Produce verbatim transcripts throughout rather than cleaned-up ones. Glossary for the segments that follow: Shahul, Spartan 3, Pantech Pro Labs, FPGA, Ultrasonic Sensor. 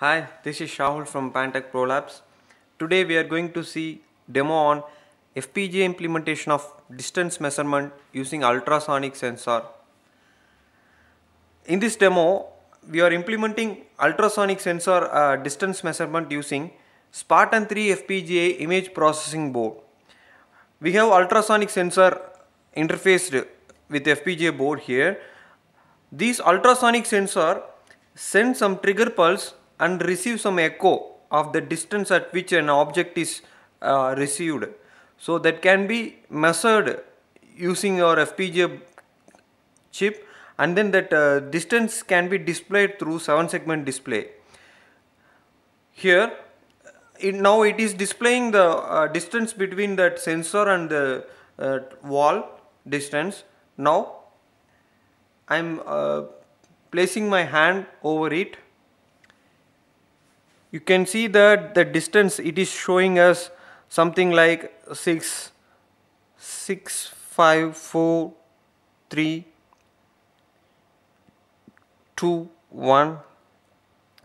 Hi, this is Shahul from Pantech Pro Labs. Today we are going to see demo on F P G A implementation of distance measurement using ultrasonic sensor. In this demo, we are implementing ultrasonic sensor uh, distance measurement using Spartan three F P G A image processing board. We have ultrasonic sensor interfaced with F P G A board here. These ultrasonic sensor send some trigger pulse and receive some echo of the distance at which an object is uh, received. So that can be measured using our F P G A chip, and then that uh, distance can be displayed through seven segment display. Here it, now it is displaying the uh, distance between that sensor and the uh, wall distance. Now I am uh, placing my hand over it. You can see that the distance, it is showing us something like six, six, five, four, three, two, one.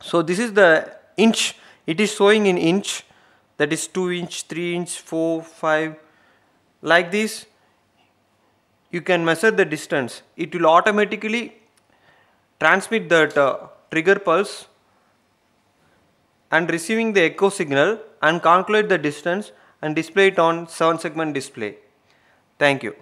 So this is the inch, it is showing in inch, that is two inch, three inch, four, five, like this. You can measure the distance. It will automatically transmit that uh, trigger pulse and receiving the echo signal, and calculate the distance and display it on seven segment display. Thank you.